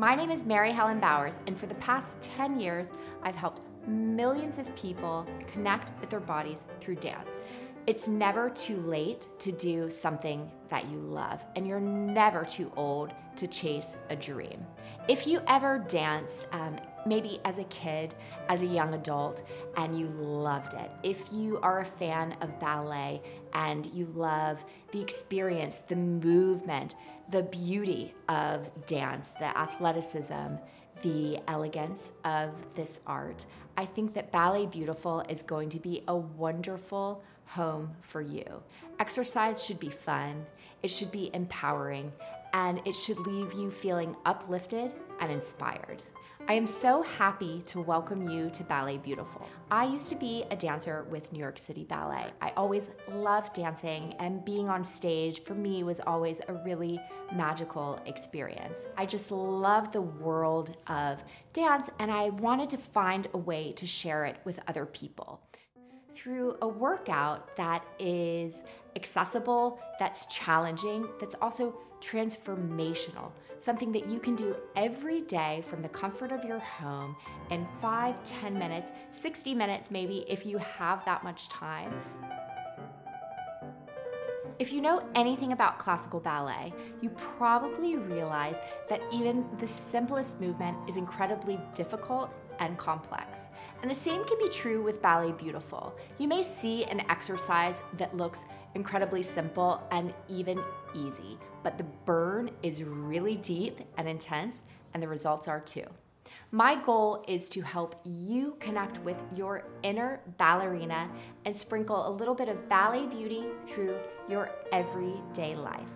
My name is Mary Helen Bowers, and for the past 10 years, I've helped millions of people connect with their bodies through dance. It's never too late to do something that you love, and you're never too old to chase a dream. If you ever danced, maybe as a kid, as a young adult, and you loved it. If you are a fan of ballet and you love the experience, the movement, the beauty of dance, the athleticism, the elegance of this art, I think that Ballet Beautiful is going to be a wonderful home for you. Exercise should be fun, it should be empowering, and it should leave you feeling uplifted and inspired. I am so happy to welcome you to Ballet Beautiful. I used to be a dancer with New York City Ballet. I always loved dancing, and being on stage for me was always a really magical experience. I just love the world of dance, and I wanted to find a way to share it with other people through a workout that is accessible, that's challenging, that's also transformational, something that you can do every day from the comfort of your home in 5, 10 minutes, 60 minutes maybe if you have that much time. If you know anything about classical ballet, you probably realize that even the simplest movement is incredibly difficult and complex. And the same can be true with Ballet Beautiful. You may see an exercise that looks incredibly simple and even easy, but the burn is really deep and intense, and the results are too. My goal is to help you connect with your inner ballerina and sprinkle a little bit of ballet beauty through your everyday life.